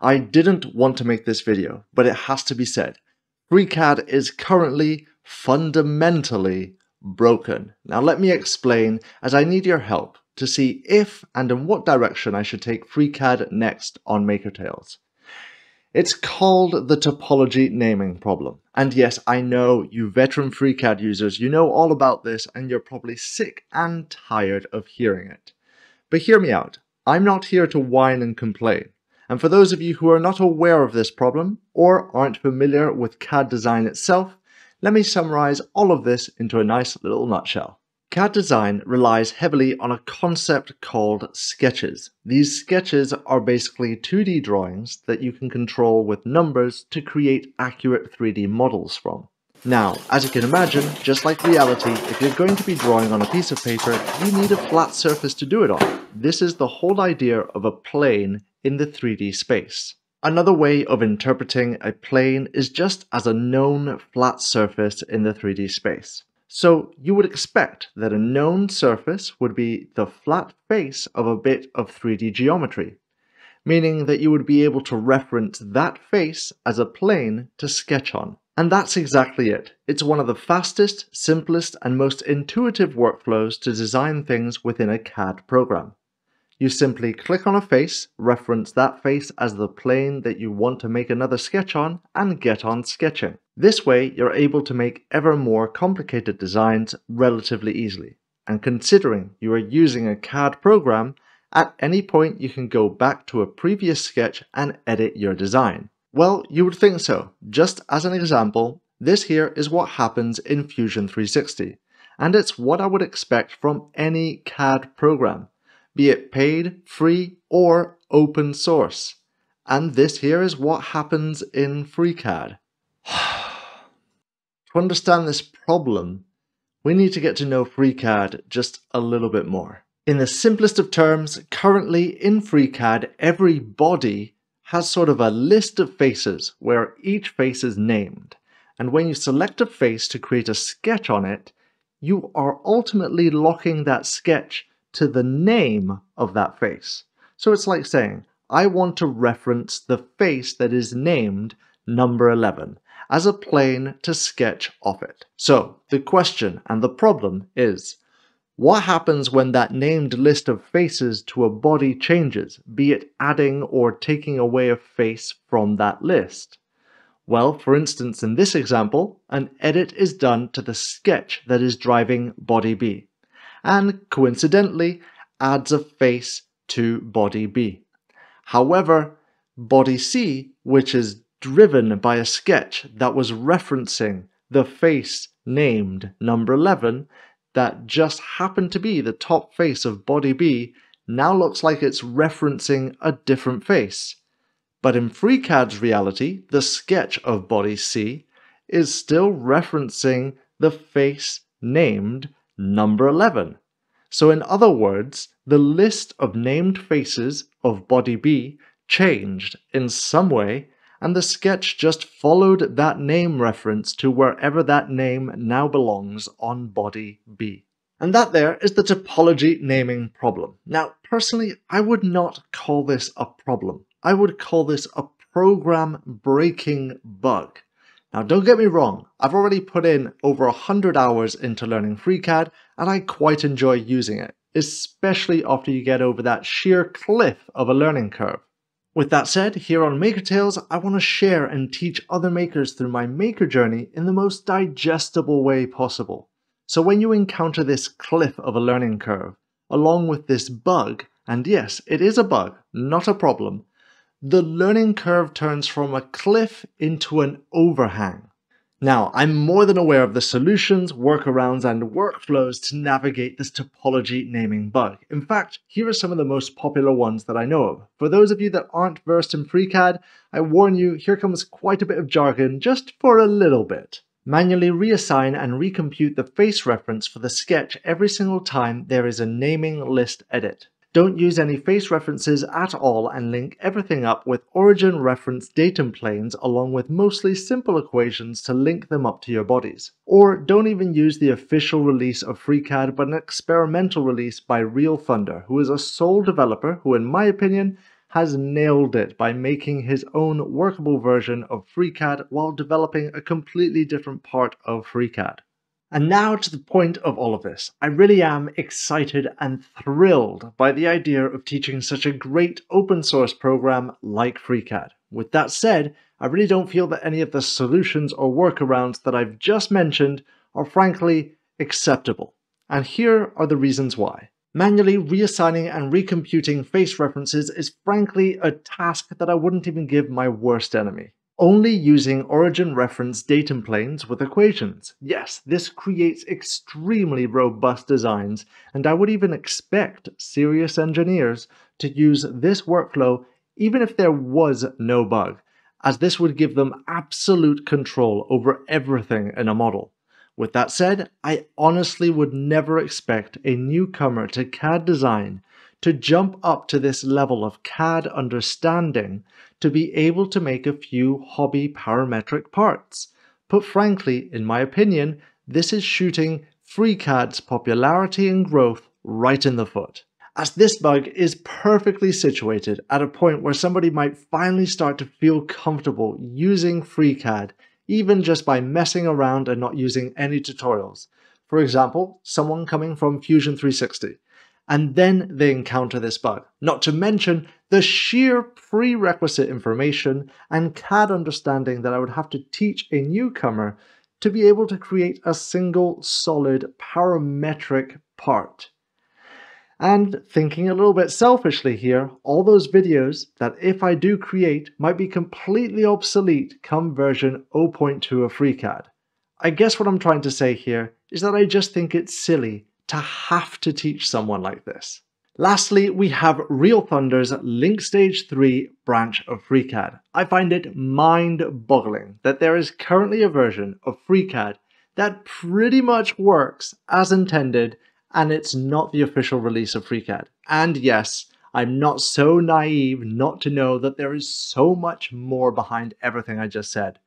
I didn't want to make this video, but it has to be said. FreeCAD is currently fundamentally broken. Now let me explain, as I need your help to see if and in what direction I should take FreeCAD next on Maker Tales. It's called the Topology Naming Problem. And yes, I know you veteran FreeCAD users, you know all about this and you're probably sick and tired of hearing it. But hear me out. I'm not here to whine and complain. And for those of you who are not aware of this problem or aren't familiar with CAD design itself, let me summarize all of this into a nice little nutshell. CAD design relies heavily on a concept called sketches. These sketches are basically 2D drawings that you can control with numbers to create accurate 3D models from. Now, as you can imagine, just like reality, if you're going to be drawing on a piece of paper, you need a flat surface to do it on. This is the whole idea of a plane in the 3D space. Another way of interpreting a plane is just as a known flat surface in the 3D space. So you would expect that a known surface would be the flat face of a bit of 3D geometry, meaning that you would be able to reference that face as a plane to sketch on. And that's exactly it. It's one of the fastest, simplest, and most intuitive workflows to design things within a CAD program. You simply click on a face, reference that face as the plane that you want to make another sketch on, and get on sketching. This way, you're able to make ever more complicated designs relatively easily. And considering you are using a CAD program, at any point you can go back to a previous sketch and edit your design. Well, you would think so. Just as an example, this here is what happens in Fusion 360. And it's what I would expect from any CAD program, be it paid, free, or open source. And this here is what happens in FreeCAD. To understand this problem, we need to get to know FreeCAD just a little bit more. In the simplest of terms, currently in FreeCAD, every body has sort of a list of faces where each face is named. And when you select a face to create a sketch on it, you are ultimately locking that sketch to the name of that face. So it's like saying, I want to reference the face that is named number 11 as a plane to sketch off it. So the question and the problem is, what happens when that named list of faces to a body changes, be it adding or taking away a face from that list? Well, for instance, in this example, an edit is done to the sketch that is driving body B, and coincidentally adds a face to body B. However, body C, which is driven by a sketch that was referencing the face named number 11, that just happened to be the top face of body B, now looks like it's referencing a different face. But in FreeCAD's reality, the sketch of body C is still referencing the face named number 11. So in other words, the list of named faces of body B changed in some way, and the sketch just followed that name reference to wherever that name now belongs on body B. And that there is the topology naming problem. Now, personally, I would not call this a problem. I would call this a program-breaking bug. Now, don't get me wrong, I've already put in over 100 hours into learning FreeCAD, and I quite enjoy using it, especially after you get over that sheer cliff of a learning curve. With that said, here on Maker Tales, I want to share and teach other makers through my maker journey in the most digestible way possible. So when you encounter this cliff of a learning curve, along with this bug, and yes, it is a bug, not a problem, the learning curve turns from a cliff into an overhang. Now, I'm more than aware of the solutions, workarounds, and workflows to navigate this topology naming bug. In fact, here are some of the most popular ones that I know of. For those of you that aren't versed in FreeCAD, I warn you, here comes quite a bit of jargon just for a little bit. Manually reassign and recompute the face reference for the sketch every single time there is a naming list edit. Don't use any face references at all and link everything up with origin reference datum planes along with mostly simple equations to link them up to your bodies. Or don't even use the official release of FreeCAD but an experimental release by RealThunders, who is a sole developer who, in my opinion, has nailed it by making his own workable version of FreeCAD while developing a completely different part of FreeCAD. And now to the point of all of this, I really am excited and thrilled by the idea of teaching such a great open source program like FreeCAD. With that said, I really don't feel that any of the solutions or workarounds that I've just mentioned are frankly acceptable. And here are the reasons why. Manually reassigning and recomputing face references is frankly a task that I wouldn't even give my worst enemy. Only using origin reference datum planes with equations. Yes, this creates extremely robust designs, and I would even expect serious engineers to use this workflow even if there was no bug, as this would give them absolute control over everything in a model. With that said, I honestly would never expect a newcomer to CAD design to jump up to this level of CAD understanding to be able to make a few hobby parametric parts. But frankly, in my opinion, this is shooting FreeCAD's popularity and growth right in the foot, as this bug is perfectly situated at a point where somebody might finally start to feel comfortable using FreeCAD even just by messing around and not using any tutorials. For example, someone coming from Fusion 360, and then they encounter this bug, not to mention the sheer prerequisite information and CAD understanding that I would have to teach a newcomer to be able to create a single solid parametric part. And thinking a little bit selfishly here, all those videos that if I do create might be completely obsolete come version 0.2 of FreeCAD. I guess what I'm trying to say here is that I just think it's silly to have to teach someone like this. Lastly, we have RealThunders Link Stage 3 branch of FreeCAD. I find it mind-boggling that there is currently a version of FreeCAD that pretty much works as intended, and it's not the official release of FreeCAD. And yes, I'm not so naive not to know that there is so much more behind everything I just said.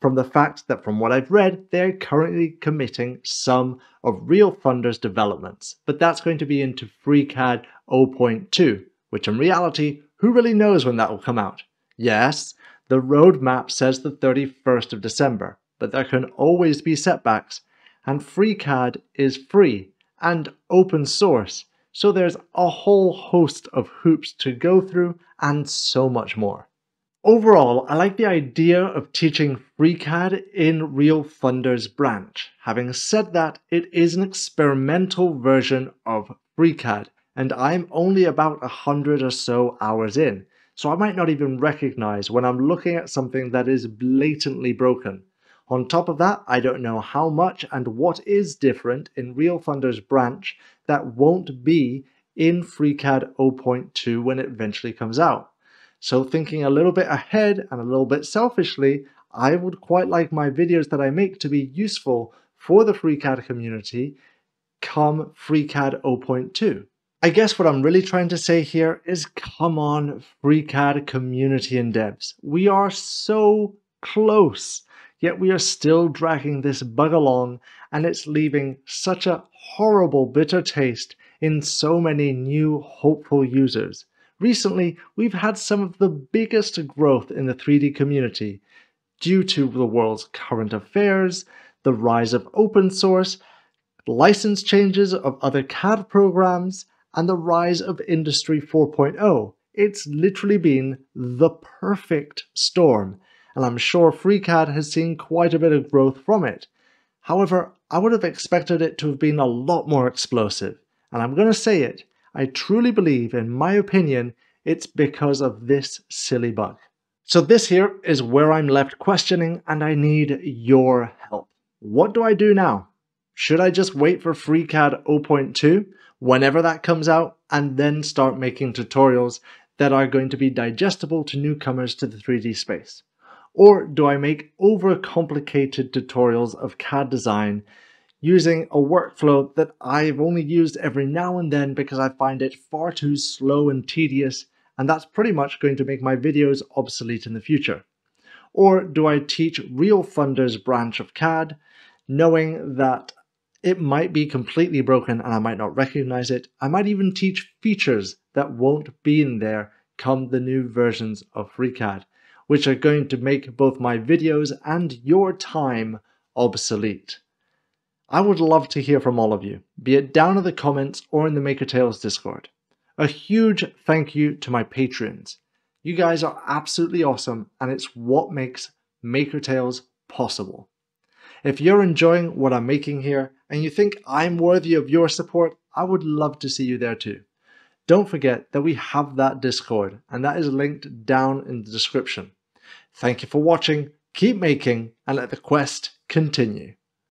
From the fact that from what I've read, they're currently committing some of RealThunders' developments, but that's going to be into FreeCAD 0.2, which in reality, who really knows when that will come out? Yes, the roadmap says the 31st of December, but there can always be setbacks, and FreeCAD is free and open source, so there's a whole host of hoops to go through and so much more. Overall, I like the idea of teaching FreeCAD in RealThunders Branch. Having said that, it is an experimental version of FreeCAD, and I'm only about 100 or so hours in, so I might not even recognize when I'm looking at something that is blatantly broken. On top of that, I don't know how much and what is different in RealThunders Branch that won't be in FreeCAD 0.2 when it eventually comes out. So thinking a little bit ahead and a little bit selfishly, I would quite like my videos that I make to be useful for the FreeCAD community come FreeCAD 0.2. I guess what I'm really trying to say here is, come on, FreeCAD community and devs. We are so close. Yet we are still dragging this bug along, and it's leaving such a horrible bitter taste in so many new hopeful users. Recently, we've had some of the biggest growth in the 3D community due to the world's current affairs, the rise of open source, license changes of other CAD programs, and the rise of Industry 4.0. It's literally been the perfect storm, and I'm sure FreeCAD has seen quite a bit of growth from it. However, I would have expected it to have been a lot more explosive, and I'm going to say it, I truly believe, in my opinion, it's because of this silly bug. So this here is where I'm left questioning, and I need your help. What do I do now? Should I just wait for FreeCAD 0.2 whenever that comes out and then start making tutorials that are going to be digestible to newcomers to the 3D space? Or do I make overcomplicated tutorials of CAD design using a workflow that I've only used every now and then because I find it far too slow and tedious, and that's pretty much going to make my videos obsolete in the future? Or do I teach RealThunders branch of CAD, knowing that it might be completely broken and I might not recognize it? I might even teach features that won't be in there come the new versions of FreeCAD, which are going to make both my videos and your time obsolete. I would love to hear from all of you, be it down in the comments or in the Maker Tales Discord. A huge thank you to my patrons. You guys are absolutely awesome, and it's what makes Maker Tales possible. If you're enjoying what I'm making here and you think I'm worthy of your support, I would love to see you there too. Don't forget that we have that Discord, and that is linked down in the description. Thank you for watching, keep making, and let the quest continue.